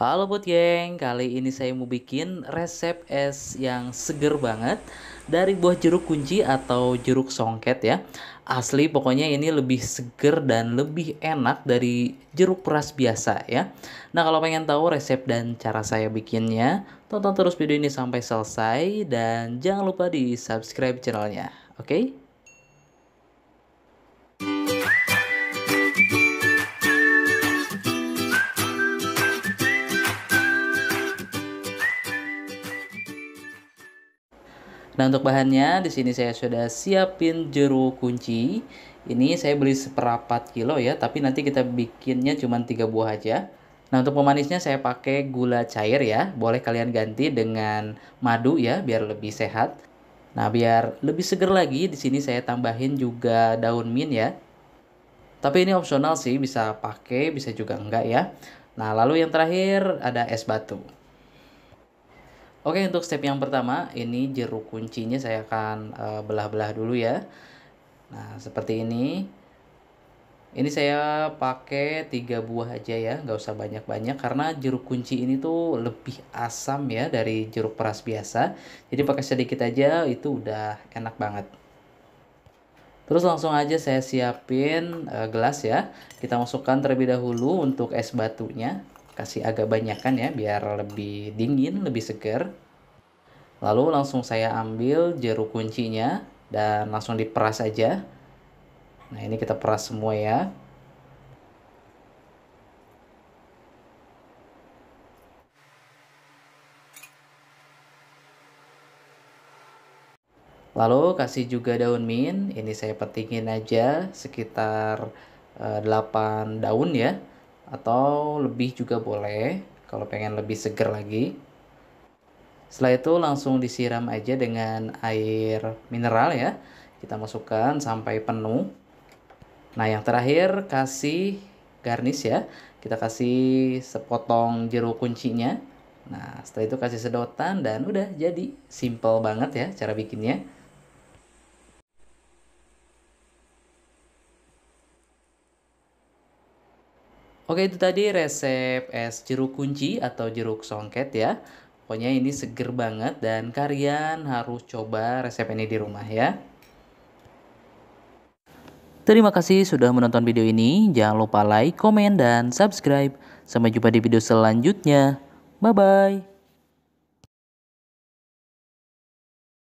Halo buat geng, kali ini saya mau bikin resep es yang seger banget dari buah jeruk kunci atau jeruk songket ya. Asli pokoknya ini lebih seger dan lebih enak dari jeruk peras biasa ya. Nah kalau pengen tahu resep dan cara saya bikinnya, tonton terus video ini sampai selesai dan jangan lupa di subscribe channelnya, oke? Nah untuk bahannya di sini saya sudah siapin jeruk kunci. Ini saya beli 1/4 kilo ya, tapi nanti kita bikinnya cuma 3 buah aja. Nah untuk pemanisnya saya pakai gula cair ya, boleh kalian ganti dengan madu ya biar lebih sehat. Nah biar lebih seger lagi di sini saya tambahin juga daun mint ya. Tapi ini opsional sih, bisa pakai bisa juga enggak ya. Nah lalu yang terakhir ada es batu. Oke, untuk step yang pertama ini jeruk kuncinya saya akan belah-belah dulu ya. Nah seperti ini. Ini saya pakai 3 buah aja ya, nggak usah banyak-banyak karena jeruk kunci ini tuh lebih asam ya dari jeruk peras biasa. Jadi pakai sedikit aja itu udah enak banget. Terus langsung aja saya siapin gelas ya. Kita masukkan terlebih dahulu untuk es batunya. Kasih agak banyakan ya biar lebih dingin, lebih segar. Lalu langsung saya ambil jeruk kuncinya dan langsung diperas aja. Nah ini kita peras semua ya. Lalu kasih juga daun mint. Ini saya petikin aja sekitar 8 daun ya, atau lebih juga boleh kalau pengen lebih seger lagi. Setelah itu langsung disiram aja dengan air mineral ya, kita masukkan sampai penuh. Nah yang terakhir kasih garnish ya, kita kasih sepotong jeruk kuncinya. Nah setelah itu kasih sedotan dan udah jadi. Simple banget ya cara bikinnya. Oke, itu tadi resep es jeruk kunci atau jeruk songket ya. Pokoknya ini seger banget dan kalian harus coba resep ini di rumah ya. Terima kasih sudah menonton video ini. Jangan lupa like, komen, dan subscribe. Sampai jumpa di video selanjutnya. Bye-bye.